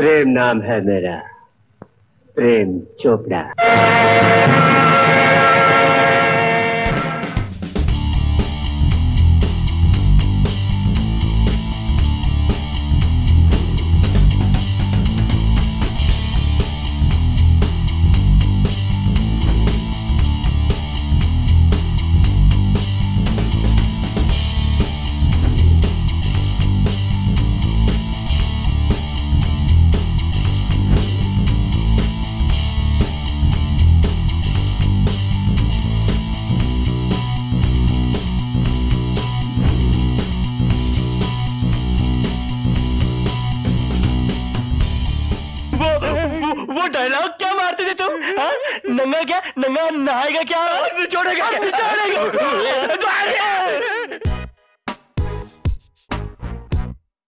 प्रेम नाम है मेरा, प्रेम चोपड़ा। वो डायलॉग क्या मारते थे तुम? नंगा क्या? नंगा नहाएगा क्या? बिछोड़ेगा।